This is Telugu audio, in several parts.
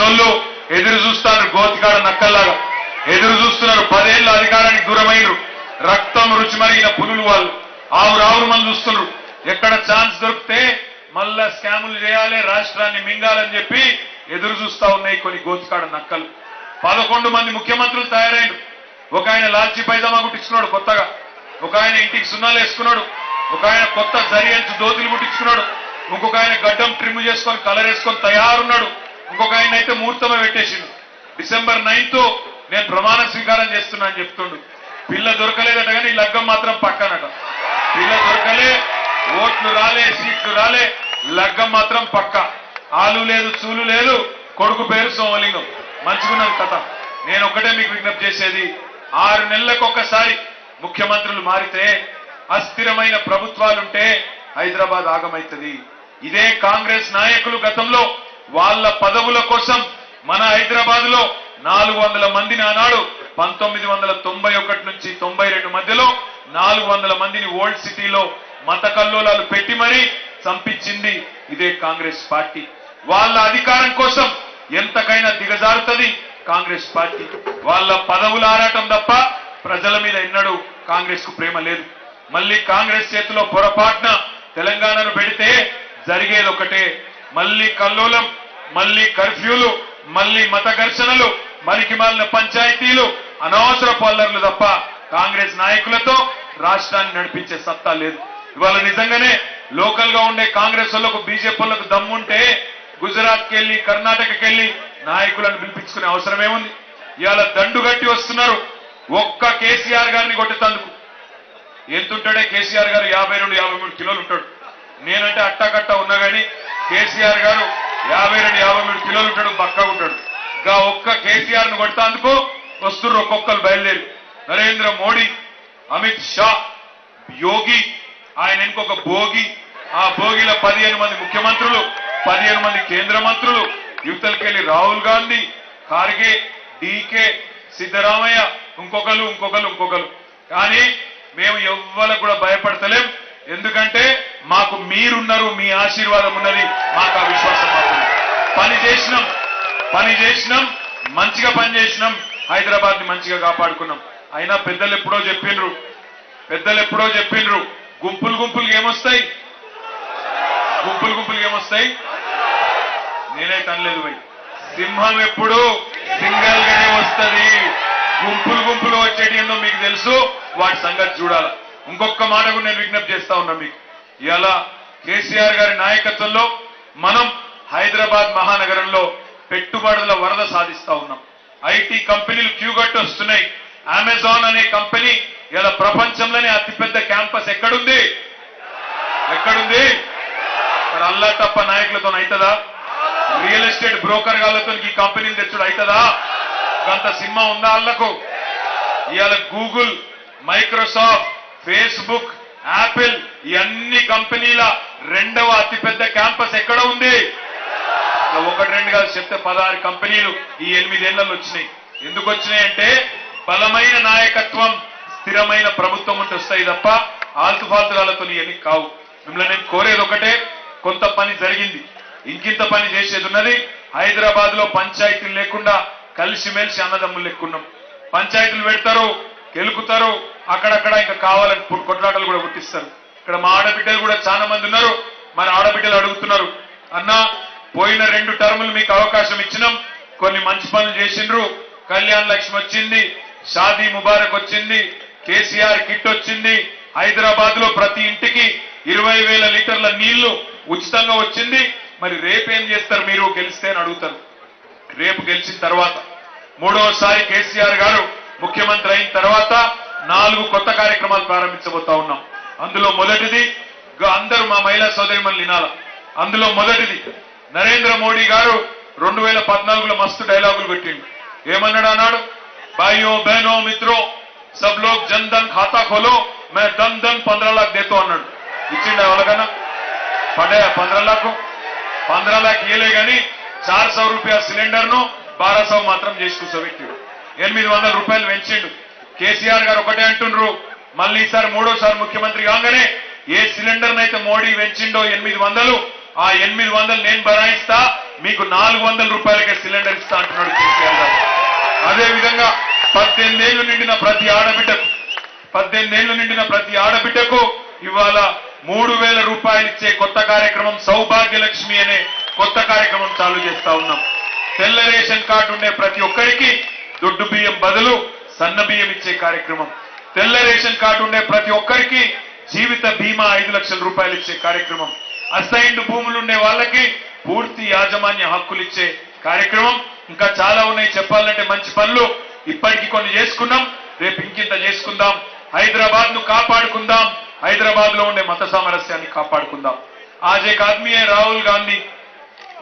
సొల్లు ఎదురు చూస్తున్నారు గోతికాడ నక్కల్లాగా ఎదురు చూస్తున్నారు 10 ఏళ్ల అధికారానికి దూరమైనరు రక్తం రుచిమరిగిన పులులు వాళ్ళు ఆవురావురు మనం చూస్తున్నారు ఎక్కడ ఛాన్స్ దొరికితే మళ్ళా స్కాములు చేయాలి రాష్ట్రాన్ని మింగాలని చెప్పి ఎదురు చూస్తా ఉన్నాయి కొన్ని గోతికాడ నక్కలు 11 మంది ముఖ్యమంత్రులు తయారైండు ఒక ఆయన లాల్చి పైజామా గుట్టించుకున్నాడు కొత్తగా ఒక ఆయన ఇంటికి సున్నాలు వేసుకున్నాడు ఒక ఆయన కొత్త జరియన్స్ దోతులు గుట్టించుకున్నాడు ఇంకొక ఆయన గడ్డం ట్రిమ్ చేసుకొని కలర్ వేసుకొని తయారున్నాడు ఇంకొక ఆయన అయితే ముహూర్తమే పెట్టేసిండు డిసెంబర్ 9 నేను ప్రమాణ స్వీకారం చేస్తున్నా అని చెప్తుండు పిల్ల దొరకలేదట కానీ లగ్గం మాత్రం పక్కనట పిల్ల దొరకలే ఓట్లు రాలే సీట్లు రాలే లగ్గం మాత్రం పక్క ఆలు లేదు చూలు లేదు కొడుకు పేరు సోమలింగం మంచుకున్నాం కథ నేను ఒకటే మీకు విజ్ఞప్తి చేసేది 6 నెలలకొకసారి ముఖ్యమంత్రులు మారితే అస్థిరమైన ప్రభుత్వాలుంటే హైదరాబాద్ ఆగమైతుంది ఇదే కాంగ్రెస్ నాయకులు గతంలో వాళ్ళ పదవుల కోసం మన హైదరాబాద్ లో 400 మందిని ఆనాడు 1991 నుంచి 92 మధ్యలో 400 మందిని ఓల్డ్ సిటీలో మత కల్లోలాలు పెట్టి మరీ చంపించింది ఇదే కాంగ్రెస్ పార్టీ వాళ్ళ అధికారం కోసం ఎంతకైనా దిగజారుతుంది కాంగ్రెస్ పార్టీ వాళ్ళ పదవుల ఆరాటం తప్ప ప్రజల మీద ఎన్నడూ కాంగ్రెస్ కు ప్రేమ లేదు మళ్ళీ కాంగ్రెస్ చేతిలో పొరపాటున తెలంగాణను పెడితే జరిగేది ఒకటే మళ్ళీ కల్లోలం మళ్ళీ కర్ఫ్యూలు మళ్ళీ మత ఘర్షణలు మరికి మాలిన పంచాయతీలు అనవసర పల్లర్లు తప్ప కాంగ్రెస్ నాయకులతో రాష్ట్రాన్ని నడిపించే సత్తా లేదు ఇవాళ నిజంగానే లోకల్ గా ఉండే కాంగ్రెస్ వాళ్ళకు బీజేపీ వాళ్ళకు దమ్ముంటే గుజరాత్కి వెళ్ళి కర్ణాటకకి వెళ్ళి నాయకులను పిలిపించుకునే అవసరమేముంది ఇవాళ దండుగట్టి వస్తున్నారు ఒక్క కేసీఆర్ గారిని కొట్టేందుకు ఎంతుంటాడే కేసీఆర్ గారు 52-53 కిలోలు ఉంటాడు నేనంటే అట్టాకట్టా ఉన్నా కానీ కేసీఆర్ గారు 52-53 కిలోలు ఉంటాడు బక్కగా ఉంటాడు గా ఒక్క కేసీఆర్ ను కొట్టేందుకు వస్తున్నారు ఒక్కొక్కరు బయలుదేరి నరేంద్ర మోడీ అమిత్ షా యోగి ఆయన ఇంకొక భోగి ఆ భోగిలో 15 మంది ముఖ్యమంత్రులు 15 మంది కేంద్ర మంత్రులు యువతలకెళ్ళి రాహుల్ గాంధీ ఖార్గే డీకే సిద్ధరామయ్య ఇంకొకరు కానీ మేము ఎవ్వరు కూడా భయపడతలేం ఎందుకంటే మాకు మీరున్నారు మీ ఆశీర్వాదం ఉన్నది మాకు ఆ విశ్వాసం పని చేసినాం మంచిగా పనిచేసినాం హైదరాబాద్ ని మంచిగా కాపాడుకున్నాం అయినా పెద్దలు ఎప్పుడో చెప్పిండ్రు గుంపులు గుంపులుగా ఏమొస్తాయి నేనైతే అనలేదు భయ్ సింహం ఎప్పుడు సింగల్ గానే వస్తుంది గుంపులు గుంపులు వచ్చేటి ఏందో మీకు తెలుసు వాటి సంగతి చూడాలి ఇంకొక మాట కూడా నేను విజ్ఞప్తి చేస్తా ఉన్నా మీకు ఇలా కేసీఆర్ గారి నాయకత్వంలో మనం హైదరాబాద్ మహానగరంలో పెట్టుబడుల వరద సాధిస్తా ఉన్నాం ఐటీ కంపెనీలు క్యూ కట్టి వస్తున్నాయి అమెజాన్ అనే కంపెనీ ఇలా ప్రపంచంలోనే అతిపెద్ద క్యాంపస్ ఎక్కడుంది మరి అల్లా తప్ప నాయకులతో అవుతుందా రియల్ ఎస్టేట్ బ్రోకర్ గాళ్లతో ఈ కంపెనీలు తెచ్చుడు అవుతుందా కొంత సింహం ఉందా అల్లకు ఇవాళ గూగుల్ మైక్రోసాఫ్ట్ ఫేస్బుక్ యాపిల్ ఈ అన్ని కంపెనీల 2వ అతిపెద్ద క్యాంపస్ ఎక్కడ ఉంది 1-2 కాదు చెప్తే 16 కంపెనీలు ఈ 8 ఏళ్లలో వచ్చినాయి ఎందుకు వచ్చినాయంటే బలమైన నాయకత్వం స్థిరమైన ప్రభుత్వం ఉంటే వస్తాయి తప్ప ఆల్తుఫాల్తులతో ఇవన్నీ కావు మిమ్మల్ని నేను కోరేది ఒకటే కొంత పని జరిగింది ఇంకింత పని చేసేది ఉన్నది హైదరాబాద్ లో పంచాయతీలు లేకుండా కలిసిమెలిసి అన్నదమ్ములు లెక్కున్నాం పంచాయతీలు పెడతారు గెలుకుతారు అక్కడక్కడ ఇంకా కావాలని కొట్లాటలు కూడా పుట్టిస్తారు ఇక్కడ మా ఆడబిడ్డలు కూడా చాలా మంది ఉన్నారు మరి ఆడబిడ్డలు అడుగుతున్నారు అన్న పోయిన 2 టర్ములు మీకు అవకాశం ఇచ్చినాం కొన్ని మంచి పనులు చేసిండ్రు కళ్యాణ లక్ష్మి వచ్చింది షాదీ ముబారక్ వచ్చింది కేసీఆర్ కిట్ వచ్చింది హైదరాబాద్ లో ప్రతి ఇంటికి 20,000 లీటర్ల నీళ్లు ఉచితంగా వచ్చింది మరి రేపేం చేస్తారు మీరు గెలిస్తే అని అడుగుతారు రేపు గెలిచిన తర్వాత 3వ సారి కేసీఆర్ గారు ముఖ్యమంత్రి అయిన తర్వాత 4 కొత్త కార్యక్రమాలు ప్రారంభించబోతా ఉన్నాం అందులో మొదటిది అందరూ మా మహిళా సోదరిమణులు వినాల అందులో మొదటిది నరేంద్ర మోడీ గారు 2014లో మస్తు డైలాగులు పెట్టిండు ఏమన్నాడు అన్నాడు భాయో బహనో మిత్రో సబ్ లోగ్ జన్ ధన్ ఖాతా ఖోలో మే దన్ దన్ 15 लाख దేతో అన్నాడు ఇచ్చిండు ఎవరికన్నా పడ్డాయా 15 लाख 15 लाख ఇయలే కానీ 400 రూపాయల సిలిండర్ ను 1200 మాత్రం చేసి కూర్చోబెట్టిండు 800 రూపాయలు పెంచిండు కేసీఆర్ గారు ఒకటే అంటుండ్రు మళ్ళీ ఈసారి 3వ సారి ముఖ్యమంత్రి కాగానే ఏ సిలిండర్ నైతే మోడీ పెంచిండో 800 ఆ 800 నేను భరాయిస్తా 400 రూపాయలకే సిలిండర్ ఇస్తా అంటున్నాడు కేసీఆర్ గారు. అదేవిధంగా 18 ఏళ్లు నిండిన ప్రతి ఆడబిడ్డకు ఇవాళ 3,000 రూపాయలు ఇచ్చే కొత్త కార్యక్రమం సౌభాగ్యలక్ష్మి అనే కొత్త కార్యక్రమం చాలు చేస్తా ఉన్నాం. తెల్ల రేషన్ కార్డు ఉండే ప్రతి ఒక్కరికి దొడ్డు బియ్యం బదులు సన్న బియ్యం ఇచ్చే కార్యక్రమం, తెల్ల రేషన్ కార్డు ఉండే ప్రతి ఒక్కరికి జీవిత బీమా 5 లక్షల రూపాయలు ఇచ్చే కార్యక్రమం, అసైన్డ్ భూములు ఉండే వాళ్ళకి పూర్తి యాజమాన్య హక్కులు ఇచ్చే కార్యక్రమం. ఇంకా చాలా ఉన్నాయి చెప్పాలంటే, మంచి పనులు ఇప్పటికీ కొన్ని చేసుకున్నాం, రేపు ఇంకింత చేసుకుందాం. హైదరాబాద్ ను కాపాడుకుందాం, హైదరాబాద్ లో ఉండే మత సామరస్యాన్ని కాపాడుకుందాం. आज एक आदमी है राहुल गांधी,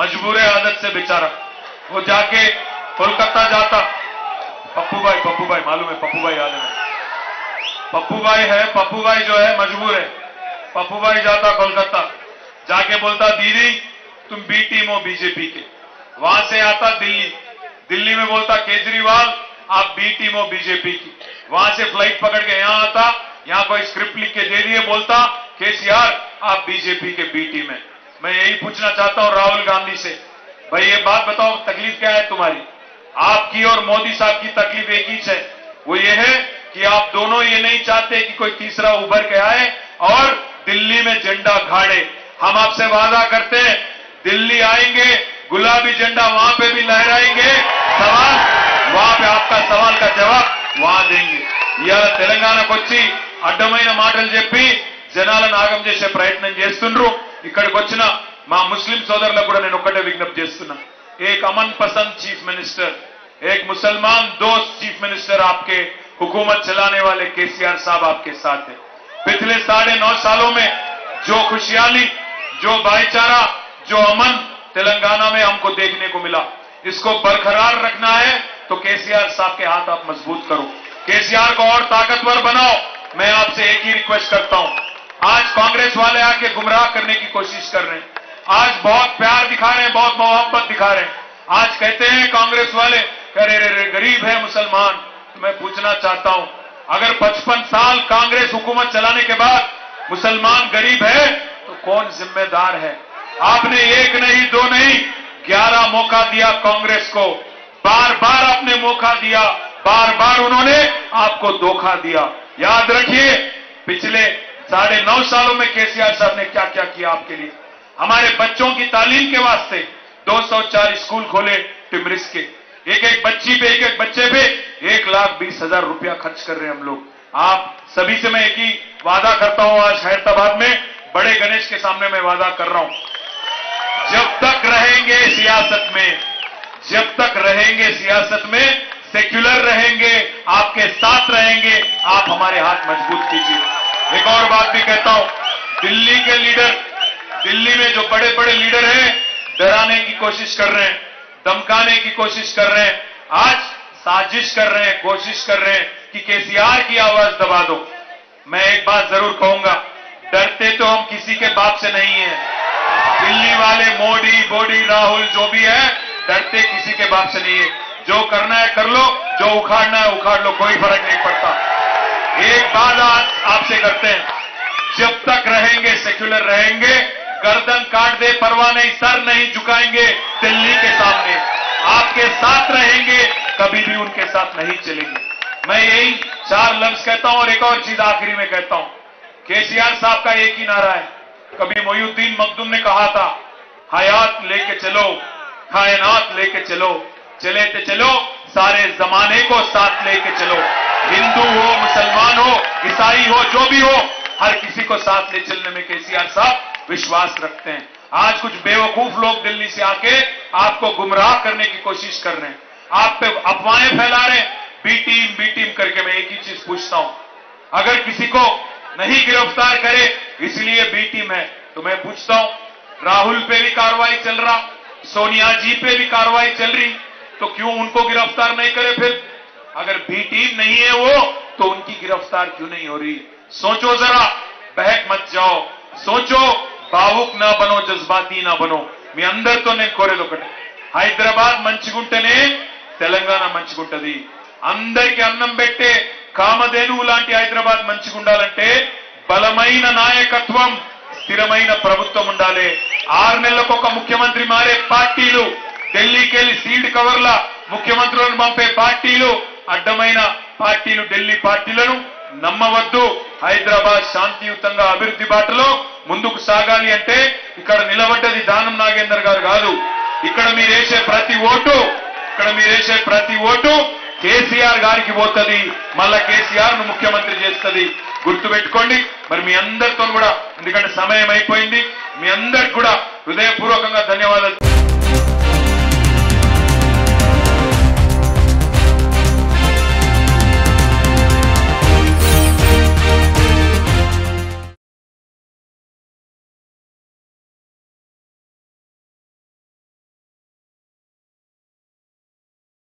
मजबूर है आदत से बेचारा, वो जाके कोलकाता जाता, पप्पू भाई मालूम है, पप्पू भाई याद है, पप्पू भाई जो है मजबूर है, पप्पू भाई जाता कोलकाता, जाके बोलता दीदी तुम बी टीम हो बीजेपी के, वहां से आता दिल्ली में बोलता केजरीवाल आप बी टीम हो बीजेपी की, वहां से फ्लाइट पकड़ के यहां आता, यहां कोई स्क्रिप्ट लिख के दे दिए, बोलता केसीआर आप बीजेपी के बी टीम है। मैं यही पूछना चाहता हूं राहुल गांधी से, भाई ये बात बताओ तकलीफ क्या है तुम्हारी, आपकी और मोदी साहब की तकलीफ एक ही है, वो ये है कि आप दोनों ये नहीं चाहते कि कोई तीसरा उभर के आए और दिल्ली में झंडा गाड़े। हम आपसे वादा करते हैं दिल्ली आएंगे, गुलाबी झंडा वहां पे भी लहराएंगे, सवाल वहां पे आपका सवाल का जवाब वहां देंगे। ఇలా తెలంగాణకు వచ్చి అడ్డమైన మాటలు చెప్పి జనాలను ఆగం చేసే ప్రయత్నం చేస్తున్నారు. ఇక్కడికి వచ్చిన మా ముస్లిం సోదరులకు కూడా నేను ఒకటే విజ్ఞప్తి చేస్తున్నా, एक अमन पसंद चीफ मिनिस्टर, एक मुसलमान दोस्त चीफ मिनिस्टर आपके हुकूमत चलाने वाले केसीआर साहब आपके साथ है। पिछले 9.5 सालों में जो खुशहाली, जो भाईचारा, जो अमन तेलंगाना में हमको देखने को मिला, इसको बरकरार रखना है तो केसीआर साहब के हाथ आप मजबूत करो, केसीआर को और ताकतवर बनाओ। मैं आपसे एक ही रिक्वेस्ट करता हूं, आज कांग्रेस वाले आके गुमराह करने की कोशिश कर रहे हैं, आज बहुत प्यार दिखा रहे हैं, बहुत मोहब्बत दिखा रहे हैं, आज कहते हैं कांग्रेस वाले अरे गरीब है मुसलमान। मैं पूछना चाहता हूं, अगर 55 साल कांग्रेस हुकूमत चलाने के बाद मुसलमान गरीब है तो कौन जिम्मेदार है? आपने 1 नहीं 2 नहीं 11 मौका दिया कांग्रेस को, बार बार आपने मौका दिया, बार बार उन्होंने आपको धोखा दिया। याद रखिए पिछले 9.5 सालों में केसीआर साहब ने क्या क्या किया आपके लिए। हमारे बच्चों की तालीम के वास्ते 204 स्कूल खोले टिमरिस के, एक एक बच्चे पे 1,20,000 रुपया खर्च कर रहे हैं हम लोग। आप सभी से मैं एक ही वादा करता हूं, आज हैदराबाद में बड़े गणेश के सामने मैं वादा कर रहा हूं, जब तक रहेंगे सियासत में सेक्युलर रहेंगे, आपके साथ रहेंगे, आप हमारे हाथ मजबूत कीजिए। एक और बात भी कहता हूं, दिल्ली में जो बड़े बड़े लीडर हैं डराने की कोशिश कर रहे हैं, धमकाने की कोशिश कर रहे हैं, आज साजिश कर रहे हैं, कोशिश कर रहे हैं कि केसीआर की आवाज दबा दो। मैं एक बात जरूर कहूंगा, डरते तो हम किसी के बाप से नहीं है, दिल्ली वाले मोदी राहुल जो भी है डरते किसी के बाप से नहीं है, जो करना है कर लो, जो उखाड़ना है उखाड़ लो, कोई फर्क नहीं पड़ता। एक बात आज आपसे करते हैं, जब तक रहेंगे सेक्युलर रहेंगे, गर्दन काट दे परवाह नहीं, सर नहीं झुकाएंगे दिल्ली के सामने, आपके साथ रहेंगे, कभी भी उनके साथ नहीं चलेंगे। मैं यही 4 लफ्ज कहता हूं और एक और चीज आखिरी में कहता हूं, केसीआर साहब का एक ही नारा है, कभी मोहिउद्दीन मखदूम ने कहा था, हयात लेके चलो कायनात लेके चलो, चले तो चलो सारे जमाने को साथ लेके चलो, हिंदू हो मुसलमान हो ईसाई हो जो भी हो हर किसी को साथ ले चलने में केसीआर साहब विश्वास रखते हैं। आज कुछ बेवकूफ लोग दिल्ली से आके आपको गुमराह करने की कोशिश कर रहे हैं, आप पे अफवाहें फैला रहे हैं बी टीम करके। मैं एक ही चीज पूछता हूं, अगर किसी को नहीं गिरफ्तार करे इसलिए बी टीम है, तो मैं पूछता हूं राहुल पे भी कार्रवाई चल रहा, सोनिया जी पे भी कार्रवाई चल रही, तो क्यों उनको गिरफ्तार नहीं करे? फिर अगर बी टीम नहीं है वो तो उनकी गिरफ्तार क्यों नहीं हो रही? सोचो जरा, बहक मत जाओ, सोचो, भावुक ना बनो, जज्बाती ना बनो, మీ అందరితో నేను కోరేది ఒకటి, హైదరాబాద్ మంచిగుంటేనే తెలంగాణ మంచిగుంటది. అందరికీ అన్నం పెట్టే కామధేనువు లాంటి హైదరాబాద్ మంచిగుండాలంటే బలమైన నాయకత్వం, స్థిరమైన ప్రభుత్వం ఉండాలి. 6 నెలలకు ముఖ్యమంత్రి మారే పార్టీలు, ఢిల్లీకి వెళ్లి సీల్డ్ కవర్ల ముఖ్యమంత్రులను పంపే పార్టీలు, అడ్డమైన పార్టీలు ఢిల్లీ పార్టీలను నమ్మవద్దు. హైదరాబాద్ శాంతియుతంగా అభివృద్ధి బాటలో ముందుకు సాగాలి అంటే ఇక్కడ నిలబడ్డది దానం నాగేందర్ గారు కాదు. ఇక్కడ మీరేసే ప్రతి ఓటు కేసీఆర్ గారికి పోతుంది, మళ్ళా కేసీఆర్ ను ముఖ్యమంత్రి చేస్తుంది, గుర్తుపెట్టుకోండి. మరి మీ అందరితో కూడా, ఎందుకంటే సమయం అయిపోయింది, మీ అందరికి కూడా హృదయపూర్వకంగా ధన్యవాదాలు.